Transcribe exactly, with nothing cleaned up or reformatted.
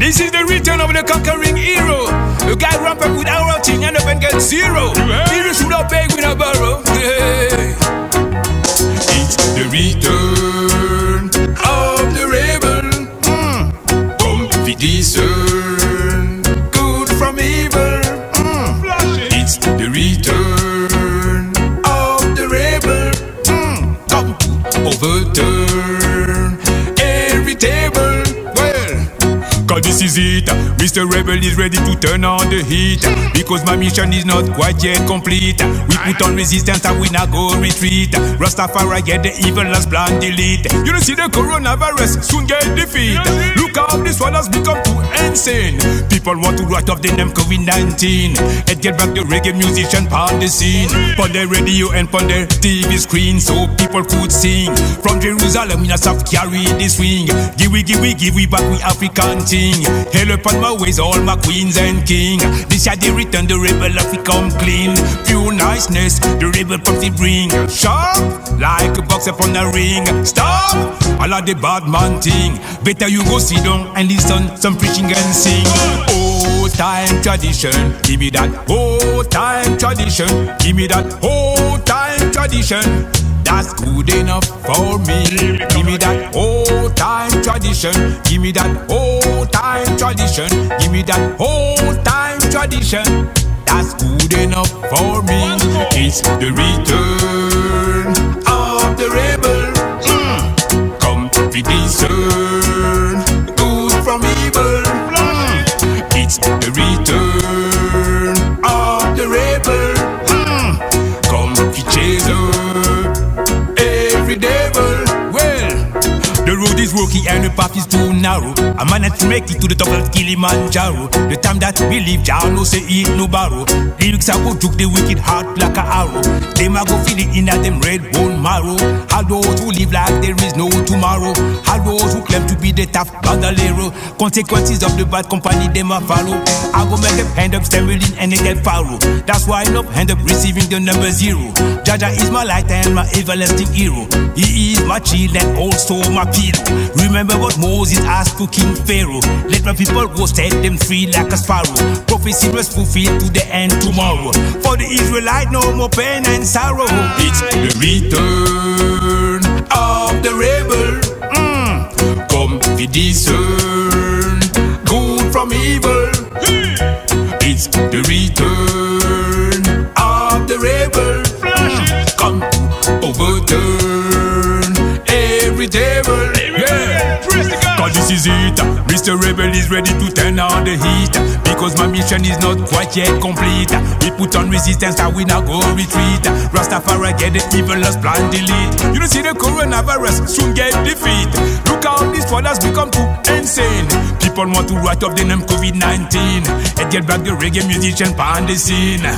This is the return of the conquering hero. The guy ramp up with our king and up and get zero. Heroes who don't beg with a borrow. Yeah. It's the return of the rebel. Mm. Come we discern good from evil. Mm. It's the return of the rebel. Mm. Come overturn every table. Cause this is it, Mister Rebel is ready to turn on the heat. Because my mission is not quite yet complete. We put on resistance and we not go retreat. Rastafari get the evil last plan delete. You don't see the coronavirus soon get defeat. Look how this one has become too insane. People want to write off the name COVID nineteen. Let's get back the reggae musician on the scene. On the radio and on the T V screen, so people could sing. From Jerusalem, we have carry this swing. Give we, give we, give we back we African team. Hail upon my ways, all my queens and king. This year they return the rebel if we come clean. Pure niceness, the rebel promptly bring. Sharp, like a box upon a ring. Stop, I like the bad man thing. Better you go sit down and listen some preaching and sing. Old time tradition, give me that old time tradition. Give me that old time tradition. That's good enough for me. Give me that old time tradition. Give me that old time tradition. Give me that old time tradition. That's good enough for me. It's the return of the rebel. Mm. Come we discern good from evil. Mm. It's the return of the rebel. Mm. Come we chase. The road is rocky and the path is too narrow. A man has to make it to the top of Kilimanjaro. The time that we live, Jah no say it no borrow. Lyrics are go juke the wicked heart like a arrow. Them a go feel it in a them red bone marrow. All those who live like there is no tomorrow. All those who claim to be the tough bandolero. Consequences of the bad company them a follow. I go make them end up stumbling and they get Pharaoh. That's why I end up receiving the number zero. Jah Jah is my light and my everlasting hero. He is my shield and also my peace. Remember what Moses asked to King Pharaoh. Let my people go, set them free like a sparrow. Prophecy was fulfilled to the end tomorrow. For the Israelite no more pain and sorrow. It's the return of the rebel. Mm. Come we discern good from evil. It's the return of the rebel. Mm. Come overturn every devil. Cause this is it, Mister Rebel is ready to turn on the heat. Because my mission is not quite yet complete. We put on resistance and we now go retreat. Rastafari get the evil last plan delete. You don't see the coronavirus soon get defeat. Look how this world has become too insane. People want to write off the name COVID nineteen. And get back the reggae musician on the scene.